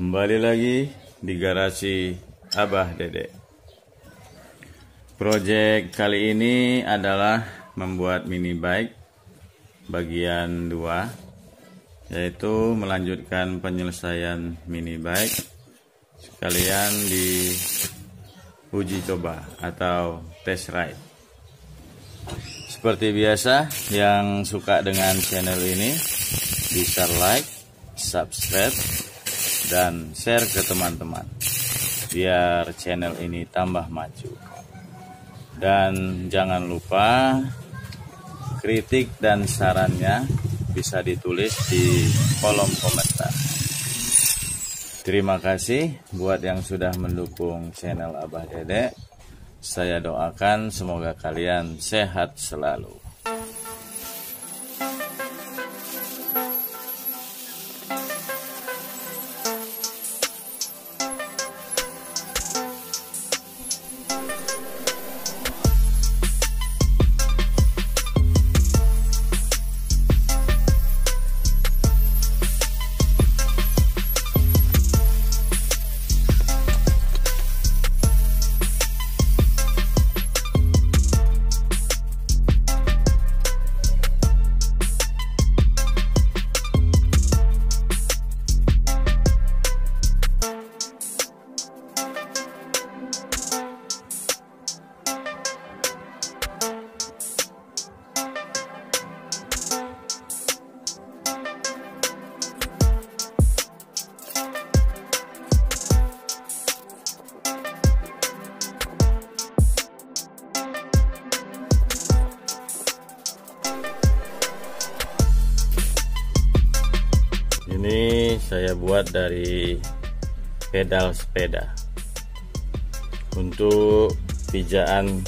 Kembali lagi di garasi Abah Dedek. Project kali ini adalah membuat mini bike bagian 2, yaitu melanjutkan penyelesaian mini bike sekalian di uji coba atau test ride. Seperti biasa, yang suka dengan channel ini bisa like, subscribe, dan share ke teman-teman biar channel ini tambah maju. Dan jangan lupa kritik dan sarannya bisa ditulis di kolom komentar. Terima kasih buat yang sudah mendukung channel Abah Dedek. Saya doakan semoga kalian sehat selalu. Ini saya buat dari pedal sepeda untuk pijaan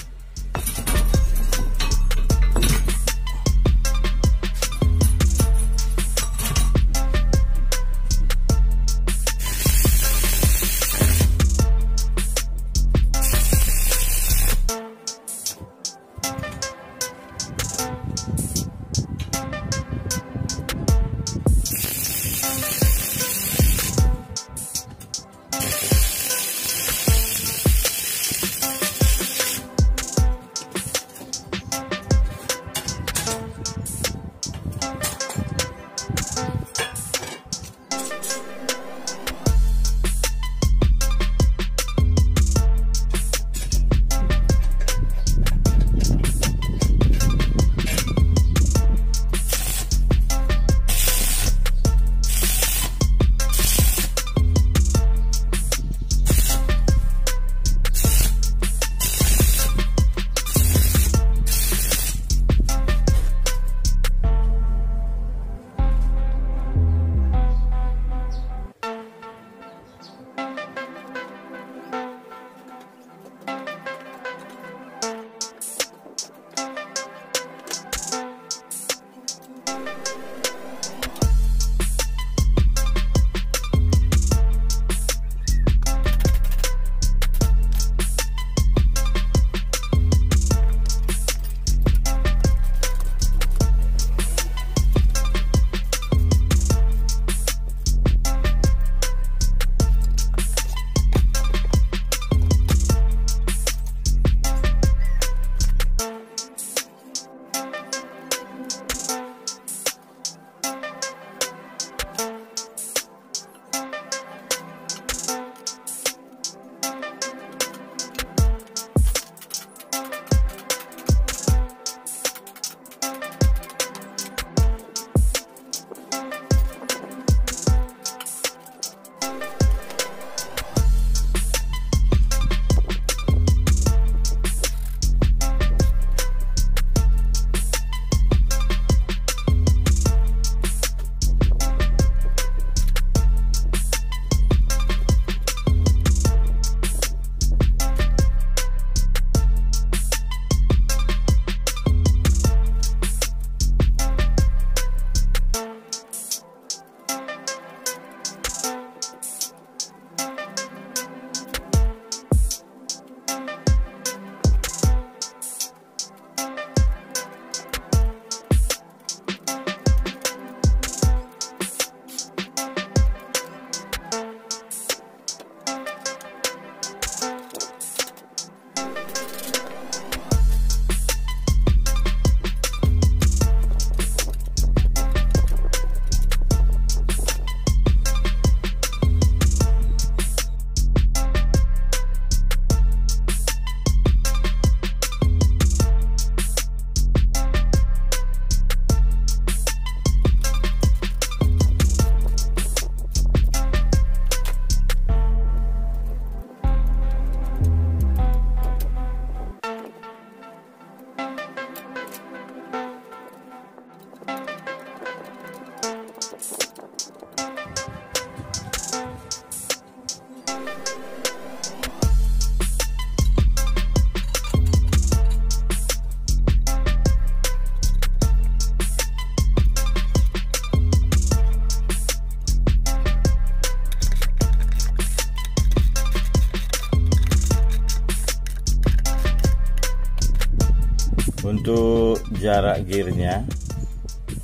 Untuk jarak gearnya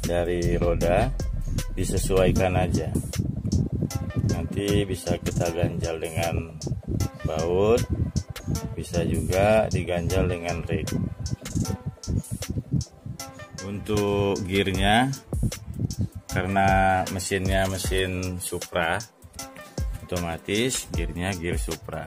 dari roda disesuaikan aja, nanti bisa kita ganjal dengan baut, bisa juga diganjal dengan ring. Untuk gearnya, karena mesinnya mesin Supra, otomatis gearnya gear Supra.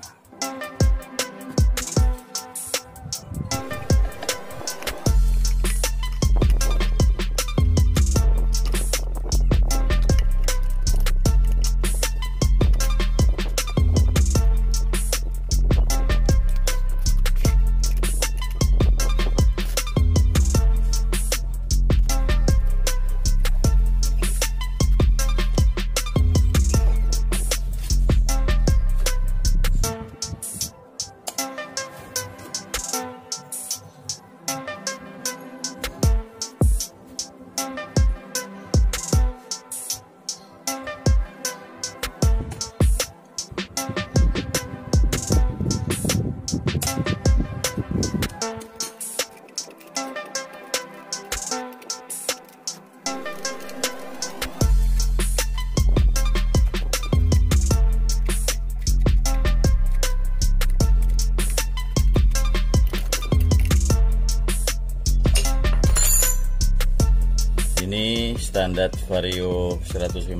Ini standar Vario 150,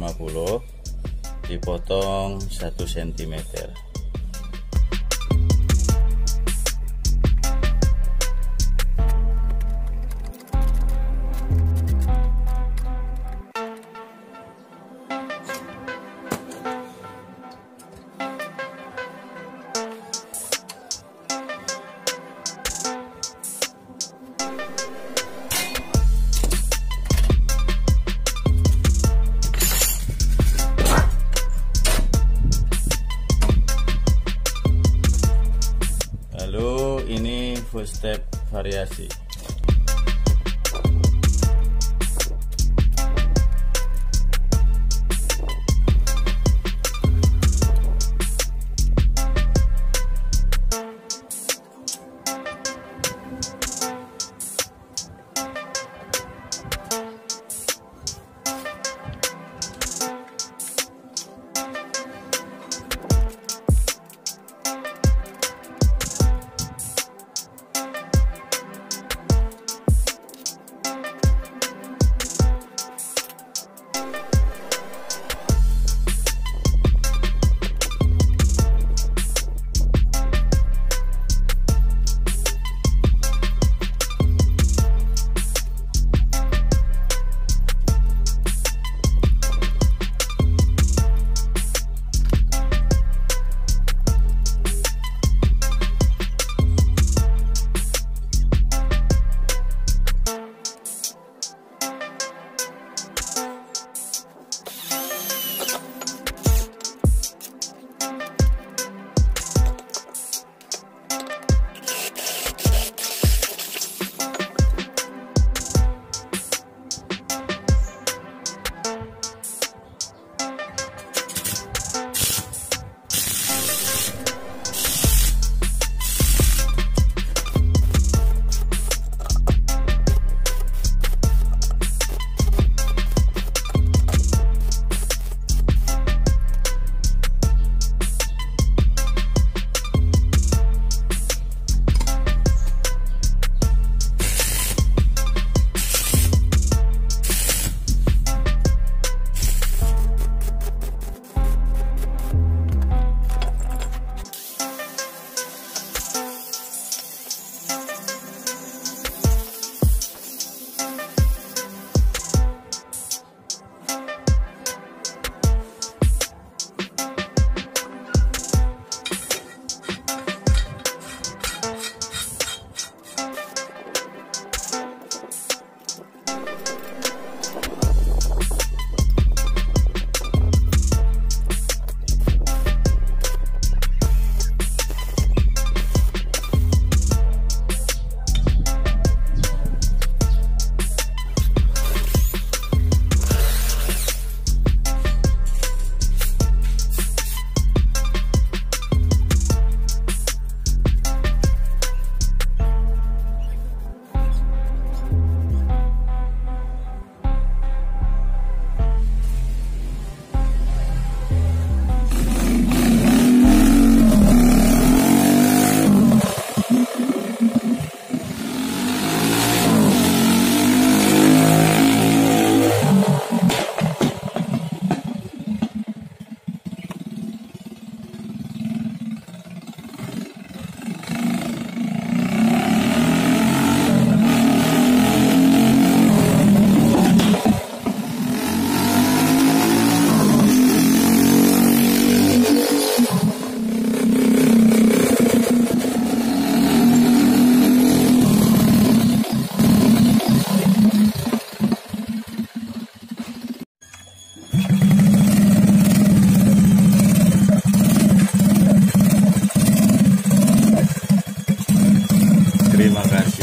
dipotong 1 cm. Ini full step variasi. Terima kasih.